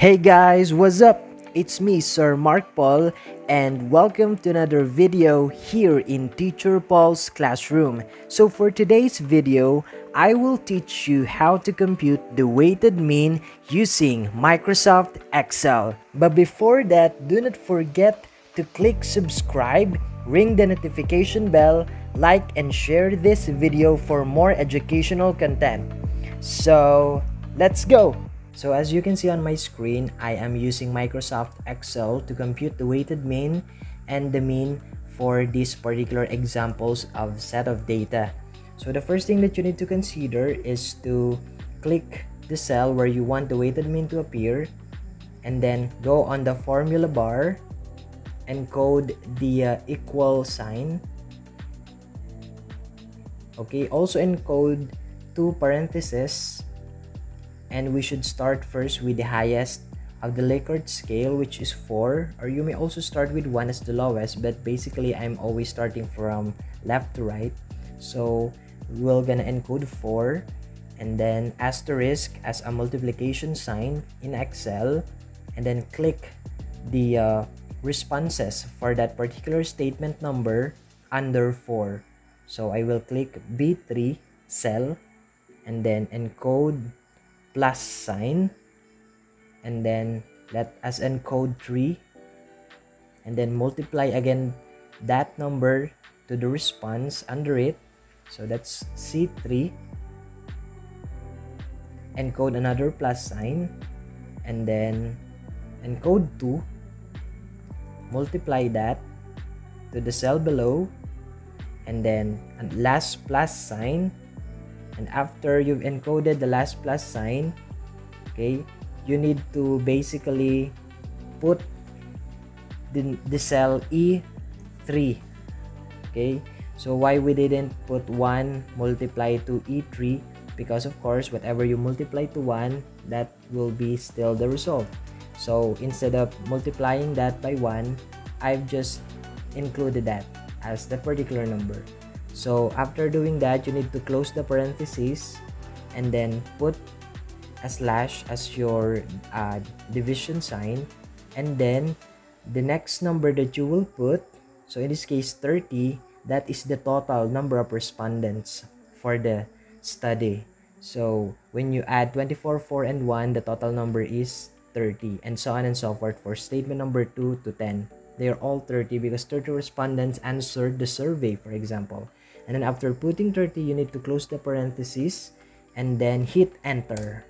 Hey guys, what's up? It's me, Sir Mark Paul, and welcome to another video here in Teacher Paul's Classroom. So for today's video, I will teach you how to compute the weighted mean using Microsoft Excel. But before that, do not forget to click subscribe, ring the notification bell, like and share this video for more educational content. So let's go! So as you can see on my screen, I am using Microsoft Excel to compute the weighted mean and the mean for these particular examples of set of data. So the first thing that you need to consider is to click the cell where you want the weighted mean to appear, and then go on the formula bar and code the equal sign. Okay, also encode two parentheses. And we should start first with the highest of the Likert scale, which is 4, or you may also start with 1 as the lowest, but basically I'm always starting from left to right. So we're gonna encode 4 and then asterisk as a multiplication sign in Excel, and then click the responses for that particular statement number under 4. So I will click B3 cell and then encode plus sign, and then let us encode 3, and then multiply again that number to the response under it. So that's C3, encode another plus sign, and then encode 2, multiply that to the cell below, and then last plus sign. And after you've encoded the last plus sign, okay, you need to basically put the cell E3. Okay, so why we didn't put 1 multiply to E3? Because of course, whatever you multiply to 1, that will be still the result. So instead of multiplying that by 1, I've just included that as the particular number. So after doing that, you need to close the parentheses and then put a slash as your division sign, and then the next number that you will put, so in this case 30, that is the total number of respondents for the study. So when you add 24, 4, and 1, the total number is 30, and so on and so forth for statement number 2 to 10. They are all 30 because 30 respondents answered the survey, for example. And then after putting 30, you need to close the parentheses and then hit enter.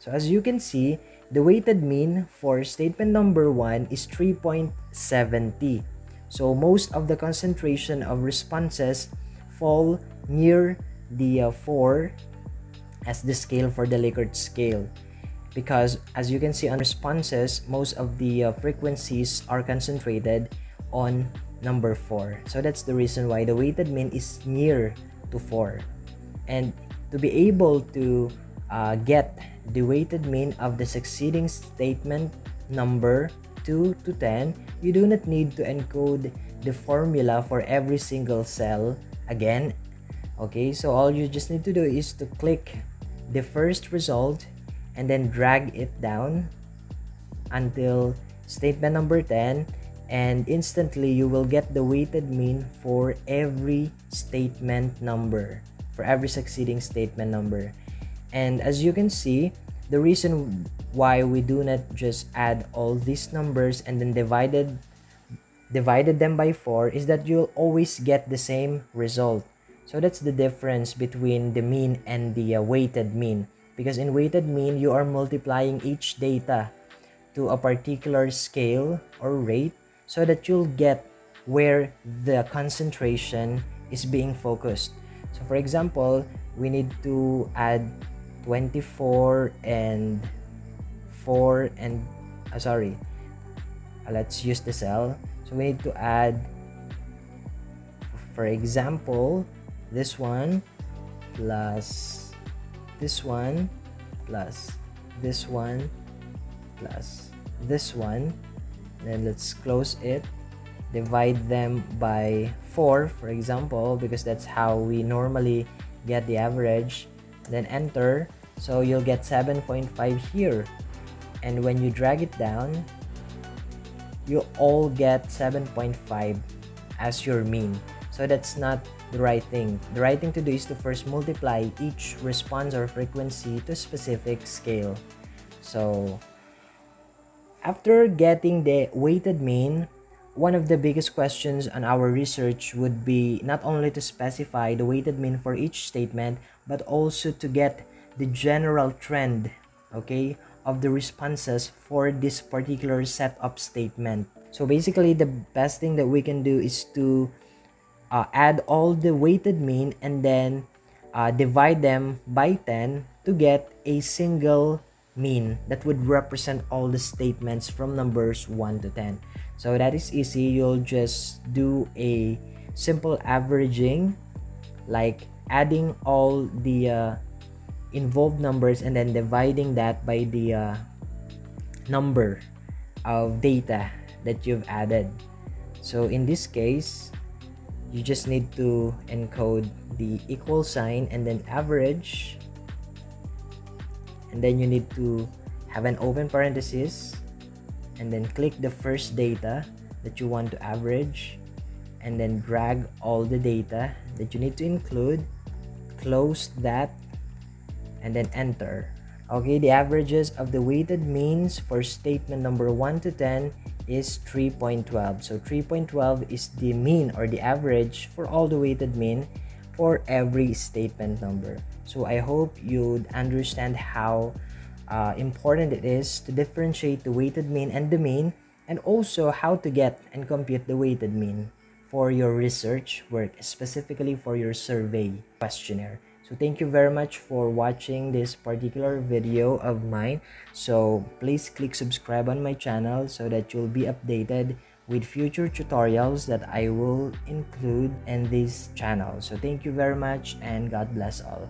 So as you can see, the weighted mean for statement number 1 is 3.70. So most of the concentration of responses fall near the 4 as the scale for the Likert scale. Because as you can see on responses, most of the frequencies are concentrated on number 4. So that's the reason why the weighted mean is near to 4. And to be able to get the weighted mean of the succeeding statement number 2 to 10, you do not need to encode the formula for every single cell again. Okay, so all you just need to do is to click the first result and then drag it down until statement number 10, and instantly you will get the weighted mean for every statement number, for every succeeding statement number. And as you can see, the reason why we do not just add all these numbers and then divided them by 4 is that you'll always get the same result. So that's the difference between the mean and the weighted mean. Because in weighted mean, you are multiplying each data to a particular scale or rate so that you'll get where the concentration is being focused. So for example, we need to add 24 and 4 and let's use the cell. So we need to add, for example, this one plus this one plus this one plus this one, then let's close it, divide them by 4, for example, because that's how we normally get the average, then enter. So you'll get 7.5 here. and when you drag it down, you all get 7.5 as your mean. So that's not the right thing. The right thing to do is to first multiply each response or frequency to a specific scale. So after getting the weighted mean, one of the biggest questions on our research would be not only to specify the weighted mean for each statement, but also to get the general trend, okay, of the responses for this particular set of statement. So basically, the best thing that we can do is to add all the weighted mean and then divide them by 10 to get a single mean that would represent all the statements from numbers 1 to 10. So that is easy. You'll just do a simple averaging, like adding all the involved numbers and then dividing that by the number of data that you've added. So in this case, you just need to encode the equal sign and then average, and then you need to have an open parenthesis and then click the first data that you want to average and then drag all the data that you need to include, close that, and then enter. Okay, the averages of the weighted means for statement number 1 to 10 is 3.12. So 3.12 is the mean or the average for all the weighted mean for every statement number. So I hope you'd understand how important it is to differentiate the weighted mean and the mean, and also how to get and compute the weighted mean for your research work, specifically for your survey questionnaire. So thank you very much for watching this particular video of mine. So please click subscribe on my channel so that you'll be updated with future tutorials that I will include in this channel. So thank you very much and God bless all.